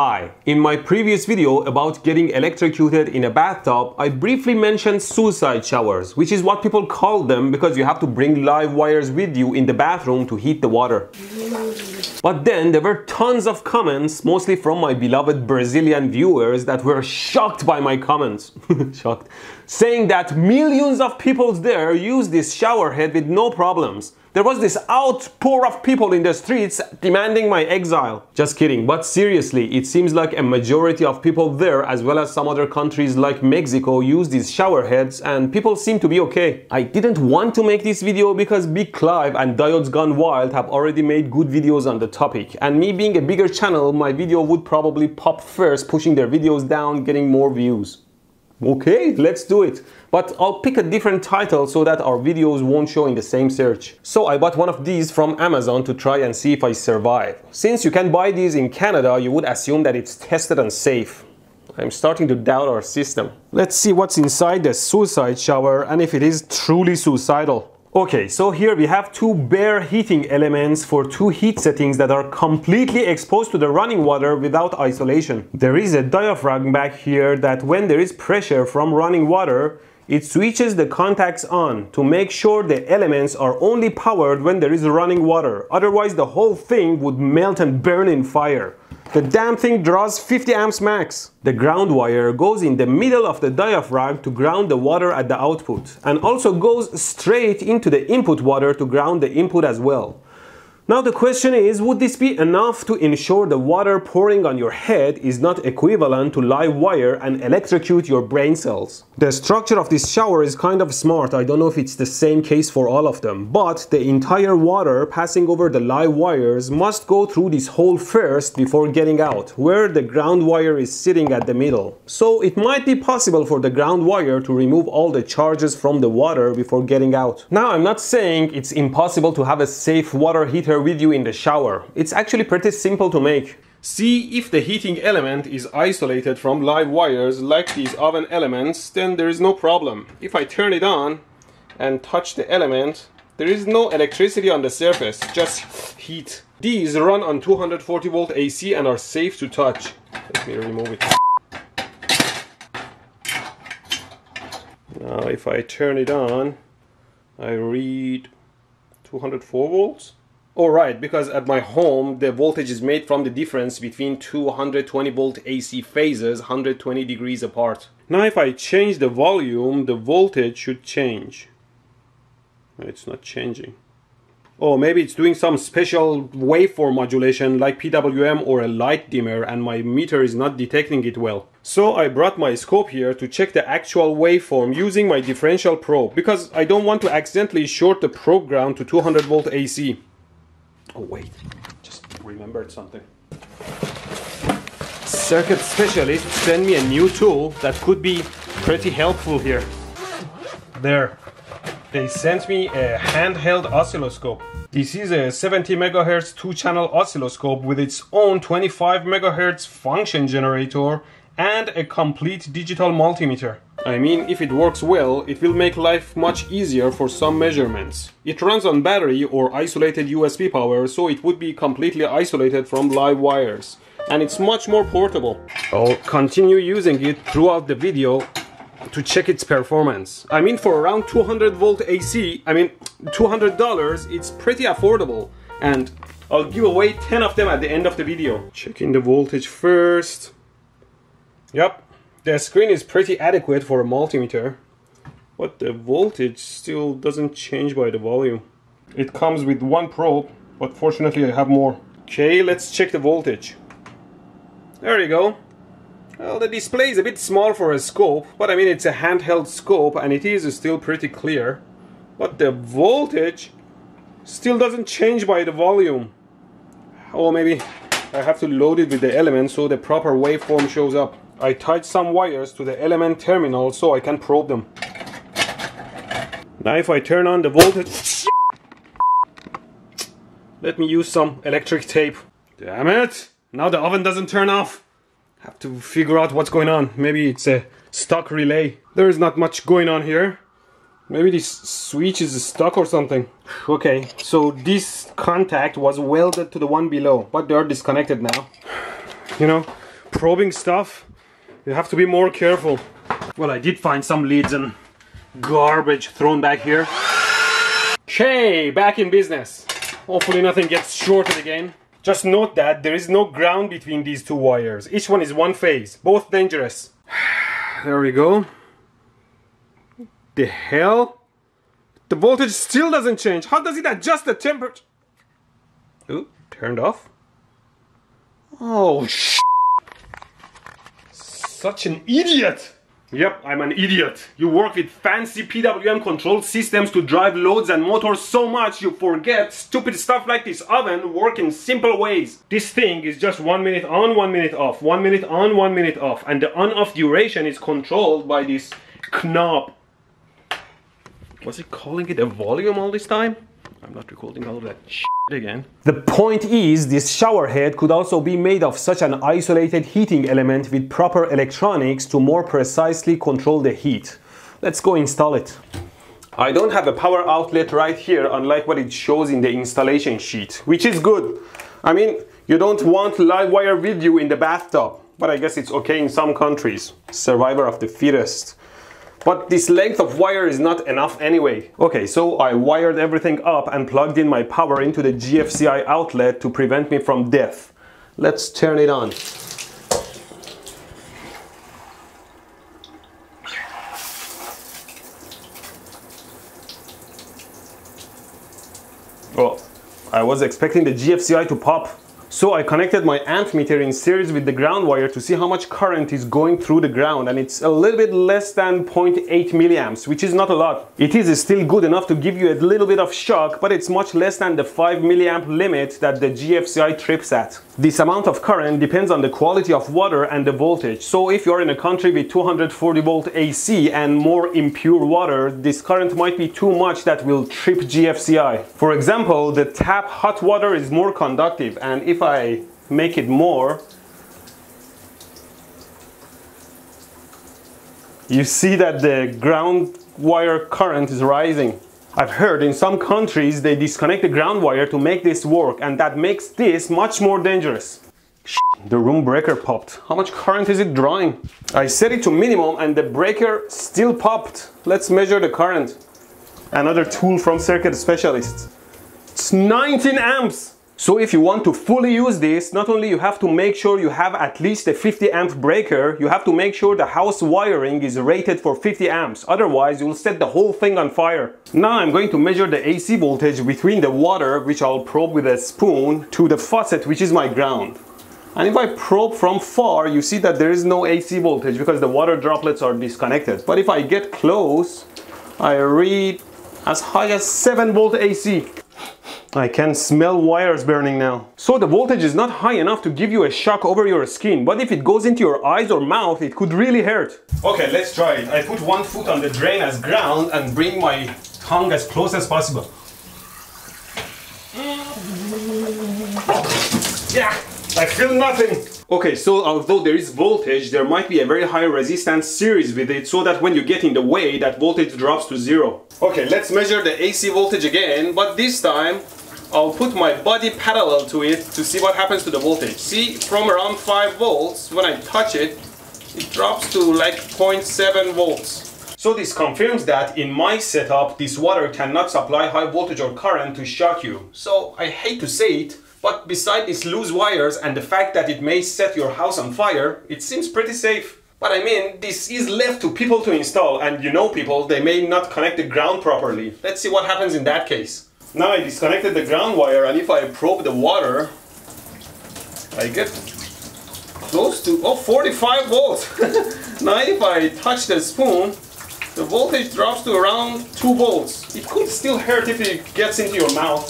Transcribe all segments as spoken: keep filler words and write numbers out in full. Hi, in my previous video about getting electrocuted in a bathtub, I briefly mentioned suicide showers, which is what people call them because you have to bring live wires with you in the bathroom to heat the water. But then there were tons of comments, mostly from my beloved Brazilian viewers, that were shocked by my comments. Shocked. Saying that millions of people there use this shower head with no problems. There was this outpour of people in the streets demanding my exile. Just kidding, but seriously, it seems like a majority of people there, as well as some other countries like Mexico, use these shower heads and people seem to be okay. I didn't want to make this video because Big Clive and Diodes Gone Wild have already made good videos on the topic, and me being a bigger channel, my video would probably pop first, pushing their videos down, getting more views. Okay, let's do it. But I'll pick a different title so that our videos won't show in the same search. So I bought one of these from Amazon to try and see if I survive. Since you can buy these in Canada, you would assume that it's tested and safe. I'm starting to doubt our system. Let's see what's inside the suicide shower and if it is truly suicidal. Okay, so here we have two bare heating elements for two heat settings that are completely exposed to the running water without isolation. There is a diaphragm back here that when there is pressure from running water, it switches the contacts on to make sure the elements are only powered when there is running water. Otherwise, the whole thing would melt and burn in fire. The damn thing draws fifty amps max. The ground wire goes in the middle of the diaphragm to ground the water at the output, and also goes straight into the input water to ground the input as well. Now the question is, would this be enough to ensure the water pouring on your head is not equivalent to live wire and electrocute your brain cells? The structure of this shower is kind of smart. I don't know if it's the same case for all of them, but the entire water passing over the live wires must go through this hole first before getting out, where the ground wire is sitting at the middle. So it might be possible for the ground wire to remove all the charges from the water before getting out. Now I'm not saying it's impossible to have a safe water heater with you in the shower. It's actually pretty simple to make. See, if the heating element is isolated from live wires like these oven elements, then there is no problem. If I turn it on and touch the element, there is no electricity on the surface, just heat. These run on two hundred forty volt A C and are safe to touch. Let me remove it. Now if I turn it on, I read two hundred four volts. All right, because at my home, the voltage is made from the difference between two one hundred twenty volt A C phases one hundred twenty degrees apart. Now if I change the volume, the voltage should change. It's not changing. Oh, maybe it's doing some special waveform modulation like P W M or a light dimmer and my meter is not detecting it well. So I brought my scope here to check the actual waveform using my differential probe because I don't want to accidentally short the probe ground to two hundred volt A C. Oh wait, just remembered something. Circuit Specialists sent me a new tool that could be pretty helpful here. There. They sent me a handheld oscilloscope. This is a seventy megahertz two-channel oscilloscope with its own twenty-five megahertz function generator and a complete digital multimeter. I mean, if it works well, it will make life much easier for some measurements. It runs on battery or isolated U S B power, so it would be completely isolated from live wires. And it's much more portable. I'll continue using it throughout the video to check its performance. I mean, for around two hundred volt A C, I mean, two hundred dollars, it's pretty affordable. And I'll give away ten of them at the end of the video. Checking the voltage first. Yep. The screen is pretty adequate for a multimeter, but the voltage still doesn't change by the volume. It comes with one probe, but fortunately I have more. Okay, let's check the voltage. There you go. Well, the display is a bit small for a scope, but I mean it's a handheld scope and it is still pretty clear. But the voltage still doesn't change by the volume. Or maybe I have to load it with the element so the proper waveform shows up. I tied some wires to the element terminal so I can probe them. Now if I turn on the voltage... Let me use some electric tape. Damn it! Now the oven doesn't turn off. Have to figure out what's going on. Maybe it's a stuck relay. There is not much going on here. Maybe this switch is stuck or something. Okay, so this contact was welded to the one below, but they're disconnected now. You know, probing stuff, you have to be more careful. Well, I did find some leads and garbage thrown back here. Shay, back in business. Hopefully nothing gets shorted again. Just note that there is no ground between these two wires. Each one is one phase, both dangerous. There we go. The hell? The voltage still doesn't change. How does it adjust the temperature? Ooh, turned off. Oh, sh**. Such an idiot. Yep, I'm an idiot. You work with fancy P W M controlled systems to drive loads and motors so much you forget stupid stuff like this oven work in simple ways. This thing is just one minute on, one minute off, one minute on, one minute off, and the on-off duration is controlled by this knob. Was it calling it a volume all this time? I'm not recording all that shit again. The point is, this shower head could also be made of such an isolated heating element with proper electronics to more precisely control the heat. Let's go install it. I don't have a power outlet right here, unlike what it shows in the installation sheet, which is good. I mean, you don't want live wire with you in the bathtub, but I guess it's okay in some countries. Survivor of the fittest. But this length of wire is not enough anyway. Okay, so I wired everything up and plugged in my power into the G F C I outlet to prevent me from death. Let's turn it on. Well, I was expecting the G F C I to pop. So I connected my ammeter in series with the ground wire to see how much current is going through the ground, and it's a little bit less than zero point eight milliamps, which is not a lot. It is still good enough to give you a little bit of shock, but it's much less than the five milliamp limit that the G F C I trips at. This amount of current depends on the quality of water and the voltage, so if you're in a country with two hundred forty volt A C and more impure water, this current might be too much that will trip G F C I. For example, the tap hot water is more conductive, and if I make it more, you see that the ground wire current is rising. I've heard in some countries they disconnect the ground wire to make this work, and that makes this much more dangerous. Shit, the room breaker popped. How much current is it drawing? I set it to minimum and the breaker still popped. Let's measure the current. Another tool from Circuit Specialists. It's nineteen amps! So if you want to fully use this, not only you have to make sure you have at least a fifty amp breaker, you have to make sure the house wiring is rated for fifty amps, otherwise you'll set the whole thing on fire. Now I'm going to measure the A C voltage between the water, which I'll probe with a spoon, to the faucet, which is my ground. And if I probe from far, you see that there is no A C voltage because the water droplets are disconnected. But if I get close, I read as high as seven volt A C. I can smell wires burning now. So the voltage is not high enough to give you a shock over your skin, but if it goes into your eyes or mouth, it could really hurt. Okay, let's try it. I put one foot on the drain as ground and bring my tongue as close as possible. Yeah, I feel nothing. Okay, so although there is voltage, there might be a very high resistance series with it, so that when you get in the way, that voltage drops to zero. Okay, let's measure the A C voltage again, but this time I'll put my body parallel to it to see what happens to the voltage. See, from around five volts, when I touch it, it drops to like zero point seven volts. So this confirms that in my setup, this water cannot supply high voltage or current to shock you. So I hate to say it, but beside these loose wires and the fact that it may set your house on fire, it seems pretty safe. But I mean, this is left to people to install, and you know people, they may not connect the ground properly. Let's see what happens in that case. Now I disconnected the ground wire, and if I probe the water, I get close to, oh, forty-five volts. Now if I touch the spoon, the voltage drops to around two volts. It could still hurt if it gets into your mouth.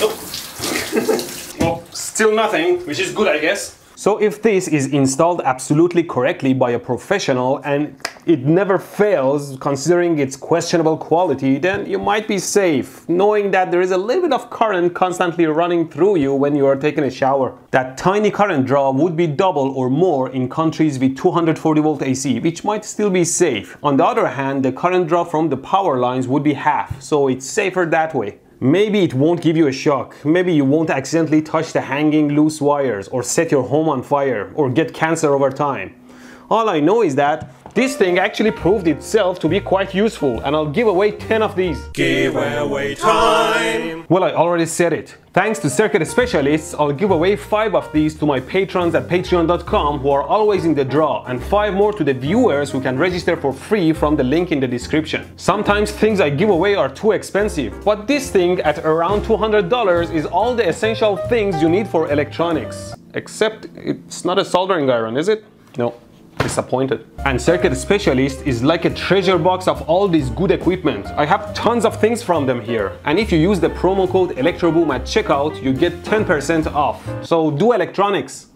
Nope. Well, still nothing, which is good, I guess. So if this is installed absolutely correctly by a professional and it never fails considering its questionable quality, then you might be safe, knowing that there is a little bit of current constantly running through you when you are taking a shower. That tiny current draw would be double or more in countries with two hundred forty volt A C, which might still be safe. On the other hand, the current draw from the power lines would be half, so it's safer that way. Maybe it won't give you a shock, maybe you won't accidentally touch the hanging loose wires or set your home on fire or get cancer over time. All I know is that this thing actually proved itself to be quite useful, and I'll give away ten of these. Give away time! Well, I already said it. Thanks to Circuit Specialists, I'll give away five of these to my patrons at patreon dot com who are always in the draw, and five more to the viewers who can register for free from the link in the description. Sometimes things I give away are too expensive, but this thing at around two hundred dollars is all the essential things you need for electronics. Except it's not a soldering iron, is it? No. Disappointed. And Circuit Specialist is like a treasure box of all this good equipment. I have tons of things from them here. And if you use the promo code ElectroBOOM at checkout, you get ten percent off. So do electronics!